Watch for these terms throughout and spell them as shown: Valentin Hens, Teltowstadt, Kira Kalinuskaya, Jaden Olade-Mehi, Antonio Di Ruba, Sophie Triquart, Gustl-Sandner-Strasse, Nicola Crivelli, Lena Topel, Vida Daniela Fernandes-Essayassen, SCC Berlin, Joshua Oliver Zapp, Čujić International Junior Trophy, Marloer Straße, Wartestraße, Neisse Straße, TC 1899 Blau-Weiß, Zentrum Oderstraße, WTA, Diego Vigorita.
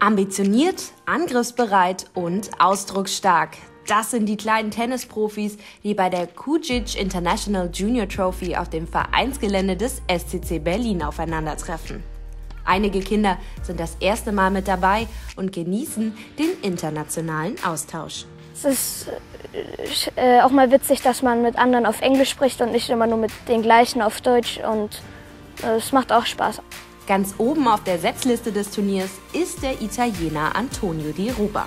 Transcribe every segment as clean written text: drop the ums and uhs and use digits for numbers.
Ambitioniert, angriffsbereit und ausdrucksstark. Das sind die kleinen Tennisprofis, die bei der Čujić International Junior Trophy auf dem Vereinsgelände des SCC Berlin aufeinandertreffen. Einige Kinder sind das erste Mal mit dabei und genießen den internationalen Austausch. Es ist auch mal witzig, dass man mit anderen auf Englisch spricht und nicht immer nur mit den gleichen auf Deutsch, und es macht auch Spaß. Ganz oben auf der Setzliste des Turniers ist der Italiener Antonio Di Ruba.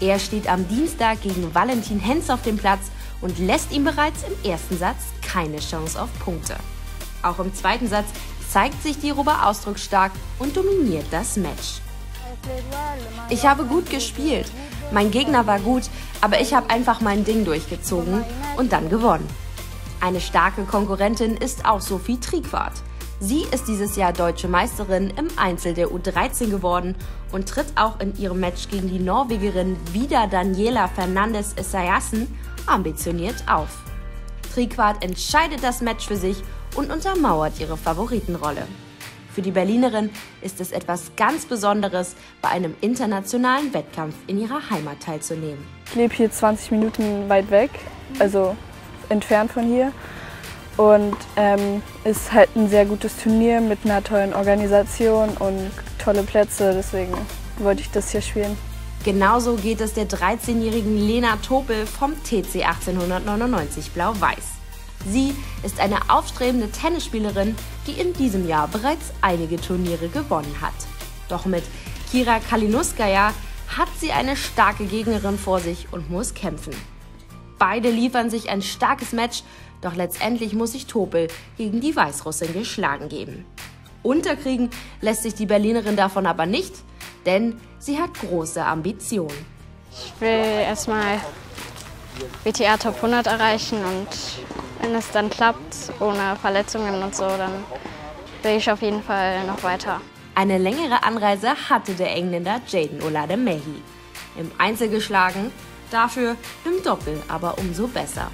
Er steht am Dienstag gegen Valentin Hens auf dem Platz und lässt ihm bereits im ersten Satz keine Chance auf Punkte. Auch im zweiten Satz zeigt sich Di Ruba ausdrucksstark und dominiert das Match. Ich habe gut gespielt. Mein Gegner war gut, aber ich habe einfach mein Ding durchgezogen und dann gewonnen. Eine starke Konkurrentin ist auch Sophie Triquart. Sie ist dieses Jahr deutsche Meisterin im Einzel der U13 geworden und tritt auch in ihrem Match gegen die Norwegerin Vida Daniela Fernandes-Essayassen ambitioniert auf. Triquart entscheidet das Match für sich und untermauert ihre Favoritenrolle. Für die Berlinerin ist es etwas ganz Besonderes, bei einem internationalen Wettkampf in ihrer Heimat teilzunehmen. Ich lebe hier 20 Minuten weit weg, also entfernt von hier. Und ist halt ein sehr gutes Turnier mit einer tollen Organisation und tolle Plätze, deswegen wollte ich das hier spielen. Genauso geht es der 13-jährigen Lena Topel vom TC 1899 Blau-Weiß. Sie ist eine aufstrebende Tennisspielerin, die in diesem Jahr bereits einige Turniere gewonnen hat. Doch mit Kira Kalinuskaya hat sie eine starke Gegnerin vor sich und muss kämpfen. Beide liefern sich ein starkes Match, doch letztendlich muss sich Topel gegen die Weißrussin geschlagen geben. Unterkriegen lässt sich die Berlinerin davon aber nicht, denn sie hat große Ambitionen. Ich will erstmal WTA Top 100 erreichen, und wenn es dann klappt, ohne Verletzungen und so, dann will ich auf jeden Fall noch weiter. Eine längere Anreise hatte der Engländer Jaden Olade-Mehi. Im Einzel geschlagen, dafür im Doppel aber umso besser.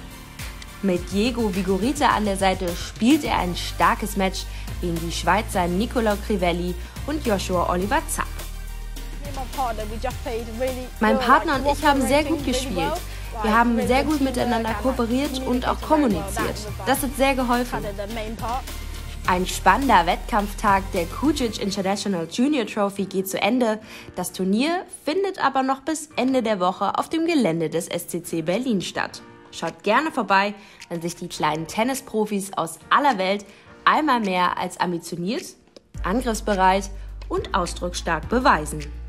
Mit Diego Vigorita an der Seite spielt er ein starkes Match gegen die Schweizer Nicola Crivelli und Joshua Oliver Zapp. Mein Partner und ich haben sehr gut gespielt. Wir haben sehr gut miteinander kooperiert und auch kommuniziert. Das hat sehr geholfen. Ein spannender Wettkampftag der Čujić International Junior Trophy geht zu Ende. Das Turnier findet aber noch bis Ende der Woche auf dem Gelände des SCC Berlin statt. Schaut gerne vorbei, wenn sich die kleinen Tennisprofis aus aller Welt einmal mehr als ambitioniert, angriffsbereit und ausdrucksstark beweisen.